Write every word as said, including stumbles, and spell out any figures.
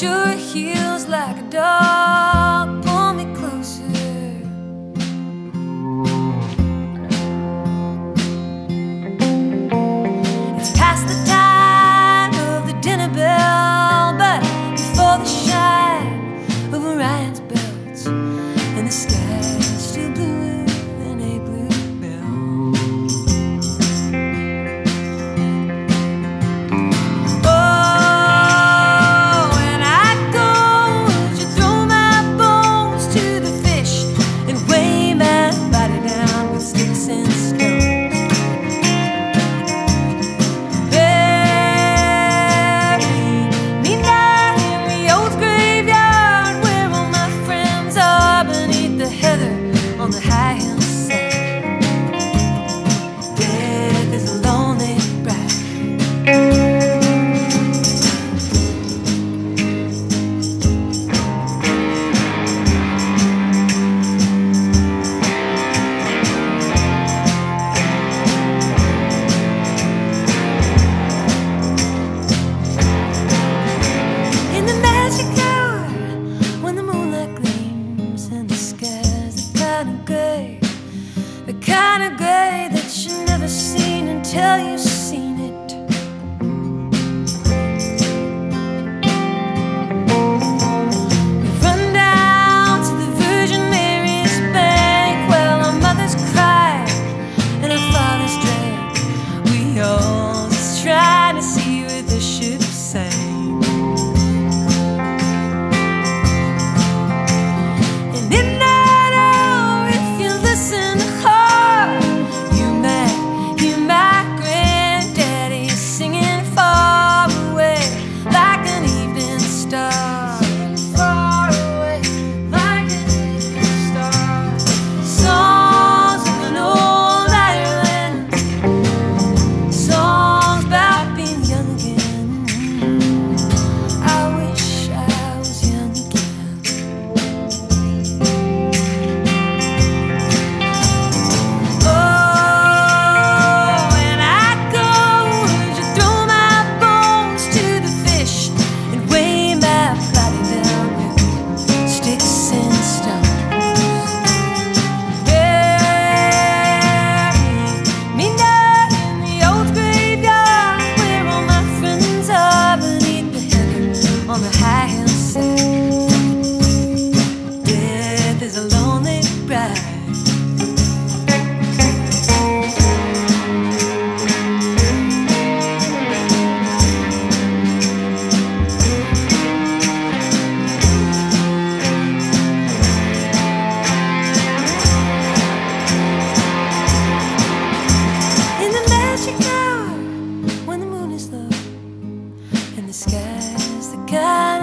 Your heels like a dog, pull me closer. It's past the time of the dinner bell, but before the shine of Orion's belt, and the sky is still bluer than a bluebell. Oh, on the high hillside, death is a lonely bride. In the magic hour, when the moonlight gleams and the sky, gray, the kind of gray that you've never seen until you've seen it. We run down to the Virgin Mary's bank while our mothers cry and our fathers drank. We all just tried to see where the ship sank. Sky's the guy.